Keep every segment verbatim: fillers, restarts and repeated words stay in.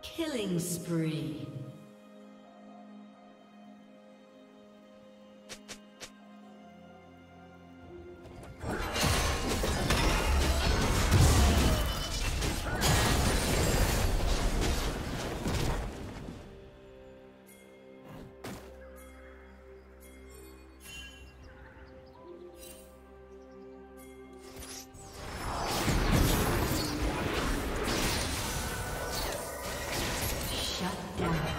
Killing spree. Yeah.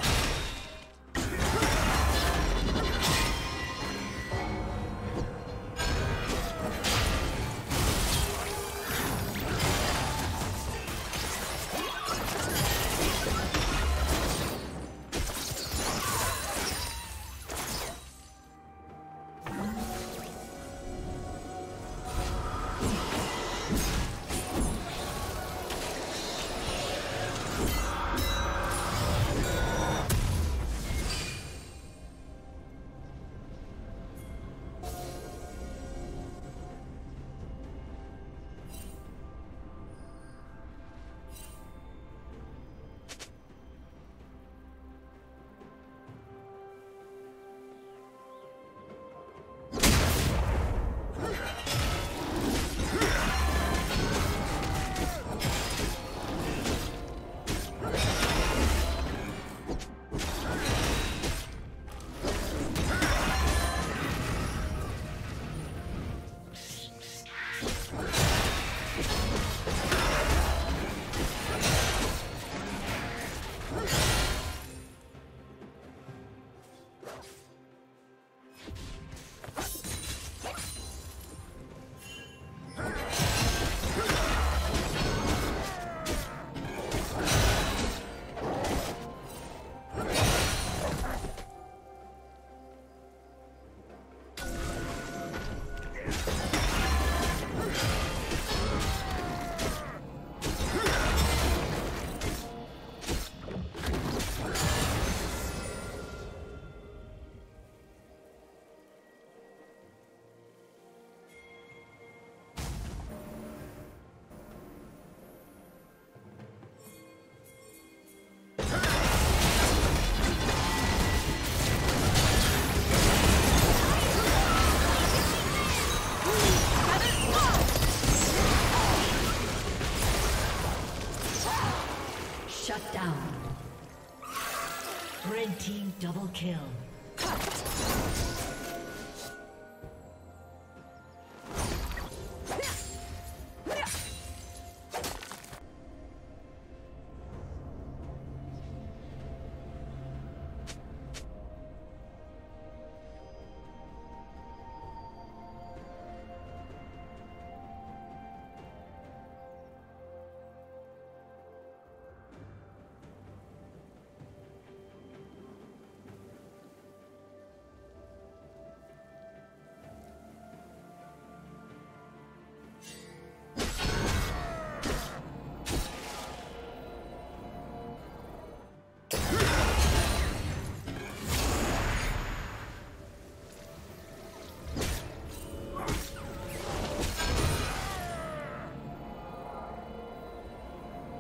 Double kill.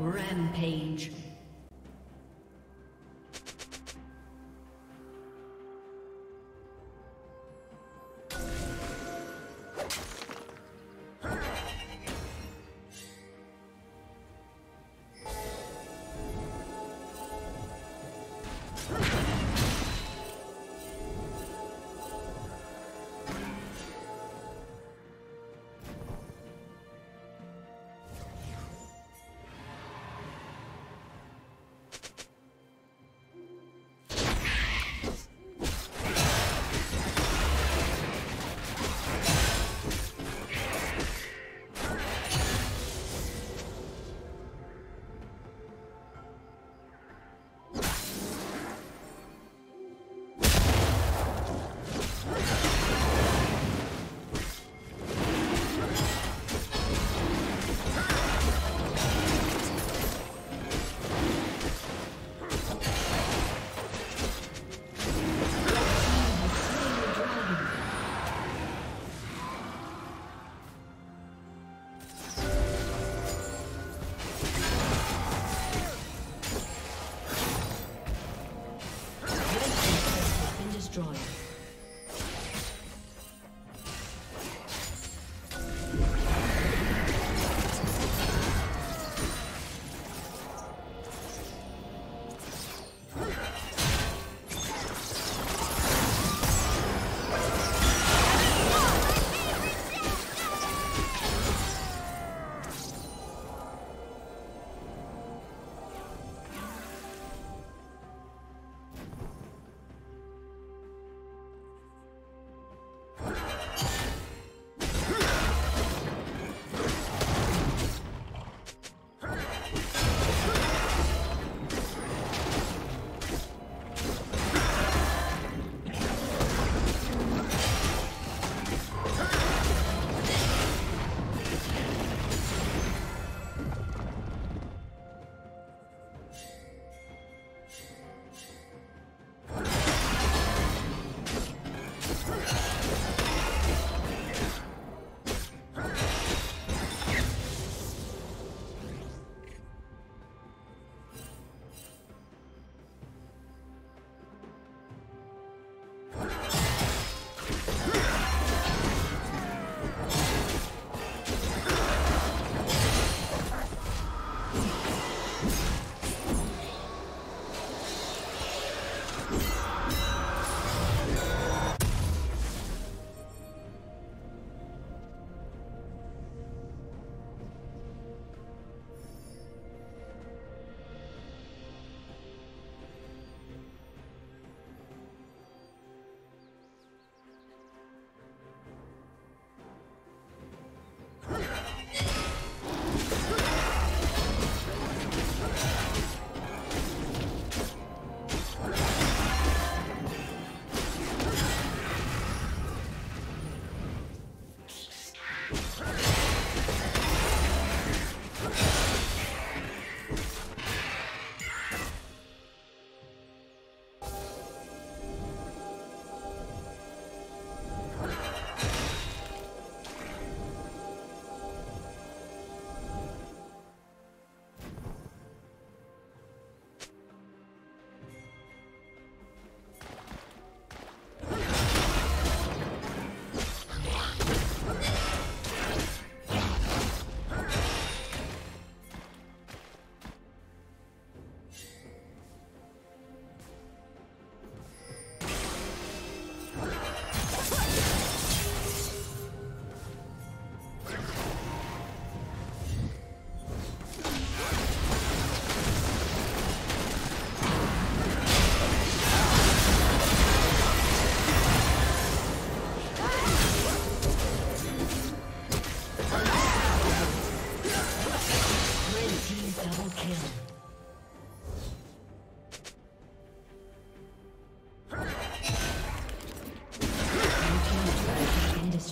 Rampage.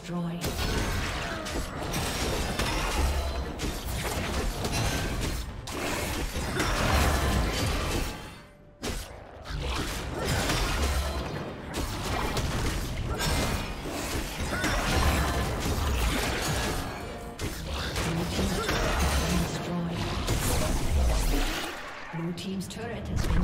destroyed. Blue team's turret has been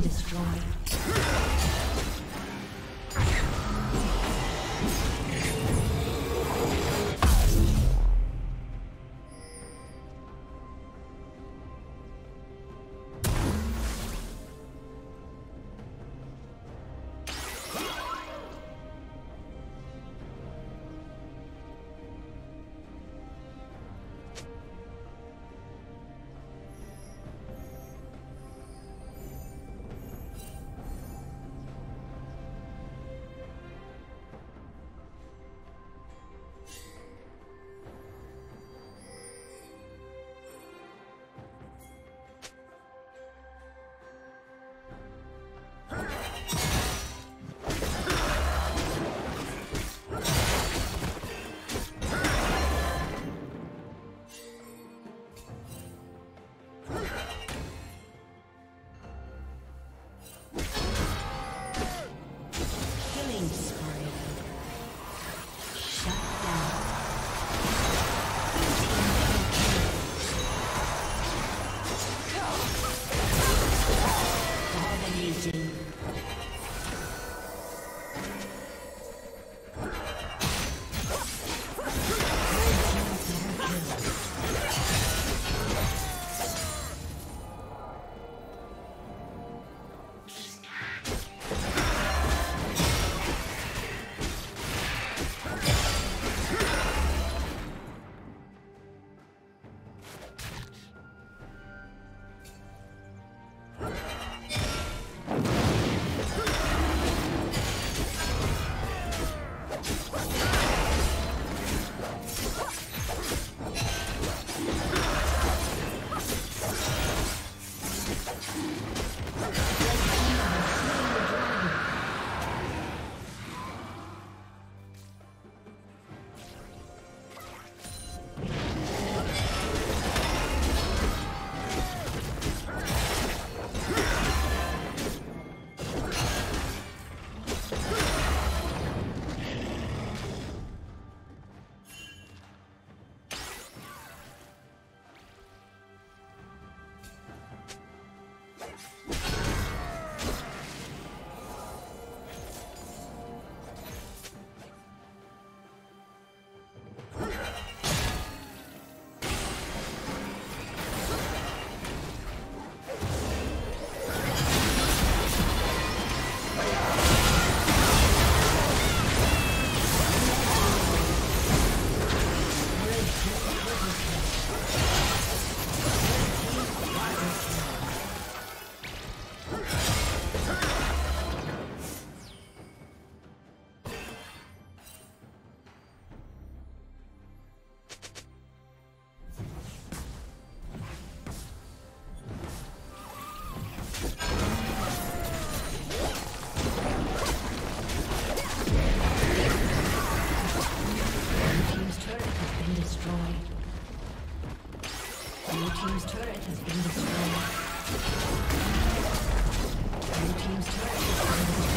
destroyed. Blue team's turret has been destroyed.